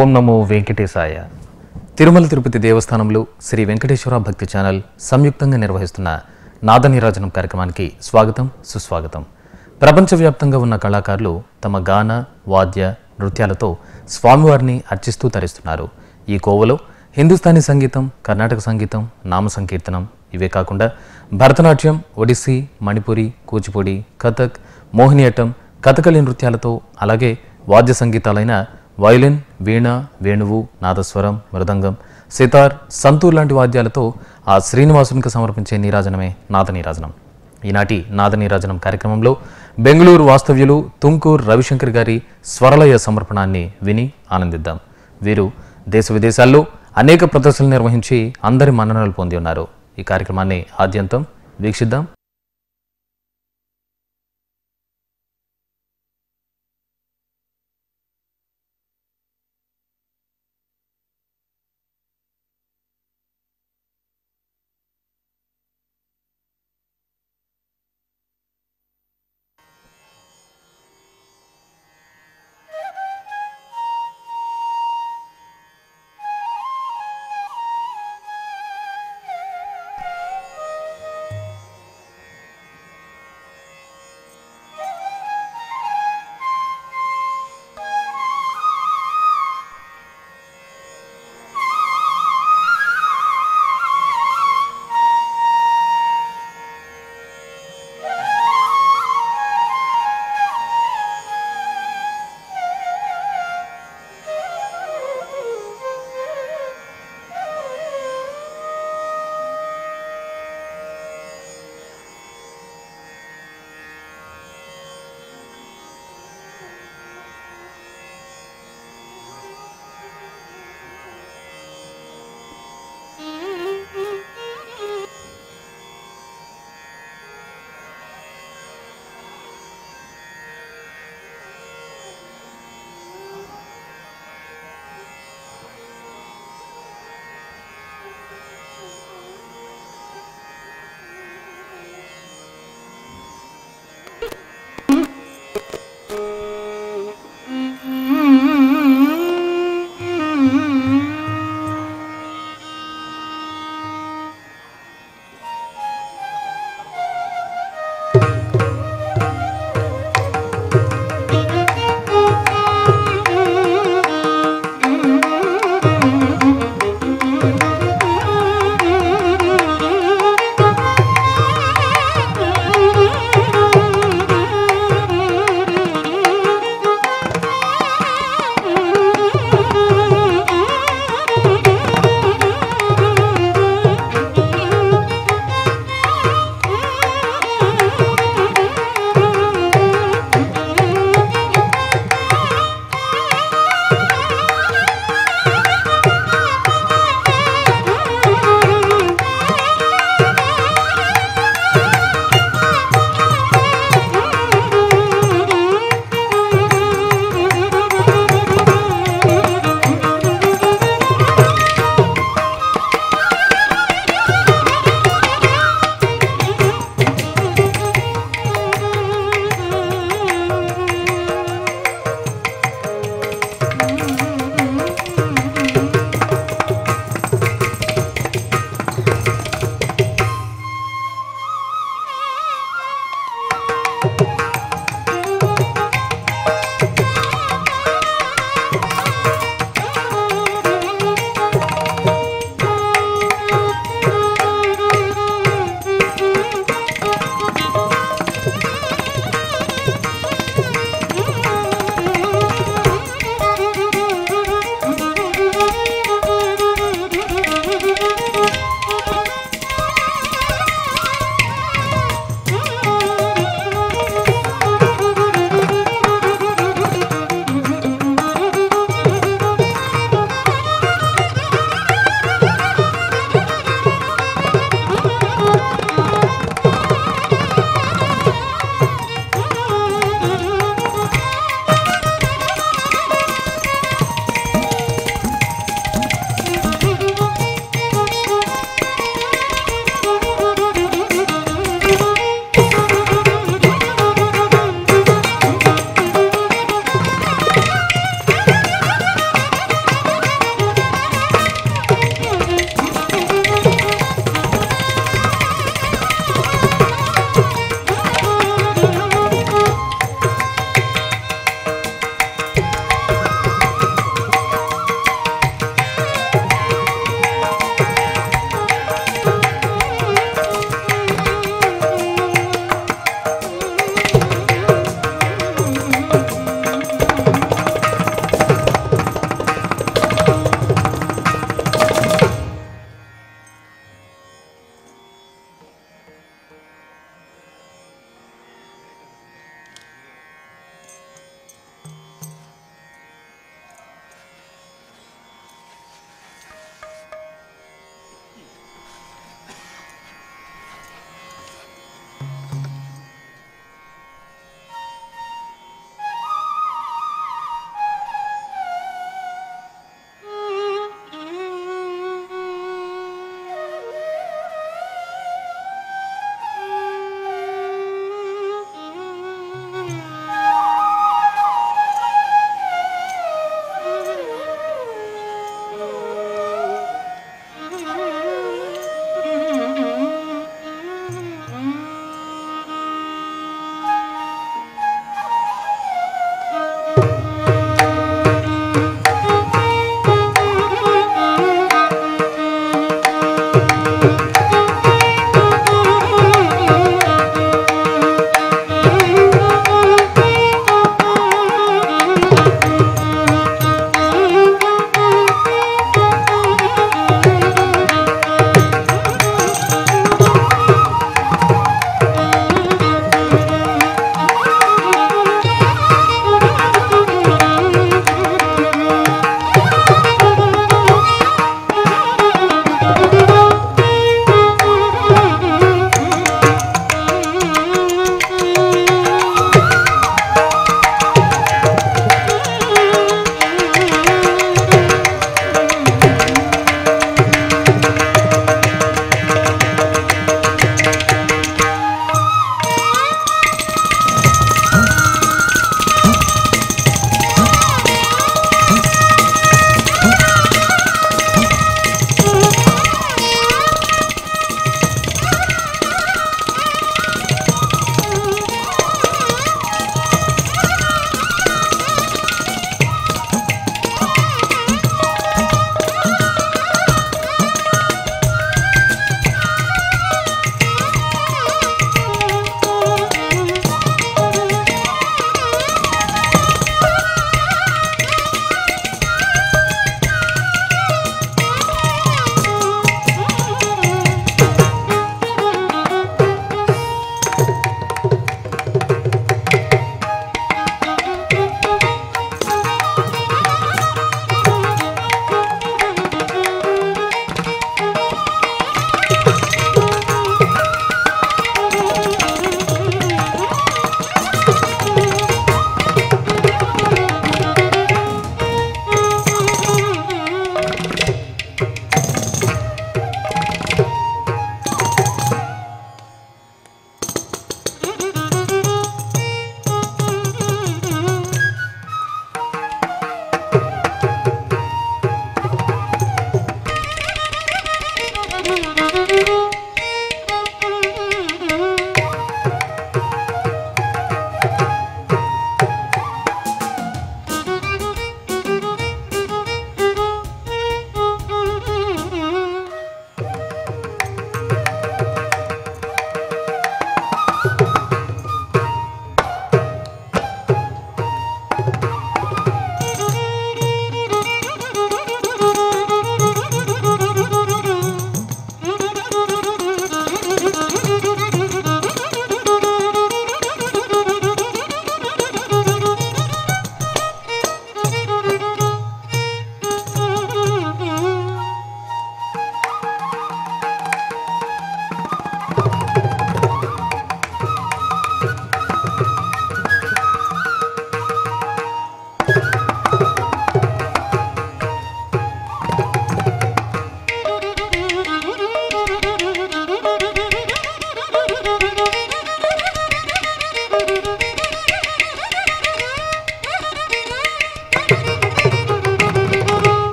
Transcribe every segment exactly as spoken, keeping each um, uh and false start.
ఓం నమో వెంకటేశాయ. తిరుమల తిరుపతి దేవస్థానంలో శ్రీ వెంకటేశ్వర భక్తి ఛానల్ సంయుక్తంగా నిర్వహిస్తున్న నాదనీరాజనం కార్యక్రమానికి స్వాగతం, సుస్వాగతం. ప్రపంచవ్యాప్తంగా ఉన్న కళాకారులు తమ గాన, వాద్య, నృత్యాలతో స్వామివారిని అర్చిస్తూ తరిస్తున్నారు. ఈ కోవలో హిందుస్థానీ సంగీతం, కర్ణాటక సంగీతం, నామ సంకీర్తనం, ఇవే కాకుండా భరతనాట్యం, ఒడిస్సీ, మణిపురి, కూచిపూడి, కథక్, మోహినియట్టం, కథకళి నృత్యాలతో అలాగే వాద్య సంగీతాలైన వయలిన్, వీణ, వేణువు, నాదస్వరం, మృదంగం, సితార్, సంతూర్ లాంటి వాద్యాలతో ఆ శ్రీనివాసునికి సమర్పించే నీరాజనమే నాదనీరాజనం. ఈనాటి నాదనీరాజనం కార్యక్రమంలో బెంగళూరు వాస్తవ్యులు తుంకూరు రవిశంకర్ గారి స్వరలయ సమర్పణాన్ని విని ఆనందిద్దాం. వీరు దేశ విదేశాల్లో అనేక ప్రదర్శనలు నిర్వహించి అందరి మన్ననలు పొంది ఉన్నారు. ఈ కార్యక్రమాన్ని ఆద్యంతం వీక్షిద్దాం.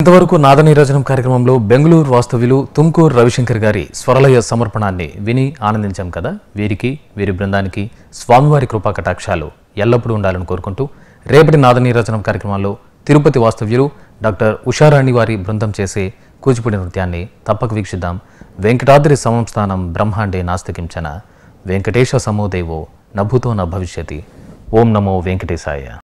ఇంతవరకు నాదనీరాజనం కార్యక్రమంలో బెంగళూరు వాస్తవ్యులు తుమ్కూరు రవిశంకర్ గారి స్వరలయ సమర్పణాన్ని విని ఆనందించాం కదా. వీరికి వీరి బృందానికి స్వామివారి కృపా కటాక్షాలు ఎల్లప్పుడూ ఉండాలని కోరుకుంటూ రేపటి నాదనీరాజనం కార్యక్రమంలో తిరుపతి వాస్తవ్యులు డాక్టర్ ఉషారాణి వారి బృందం చేసే కూచిపూడి నృత్యాన్ని తప్పక వీక్షిద్దాం. వెంకటాద్రి సంస్థానం బ్రహ్మాండే నాస్తికించన వెంకటేశ సమోదేవో నభూతో న భవిష్యతి. ఓం నమో వెంకటేశాయ.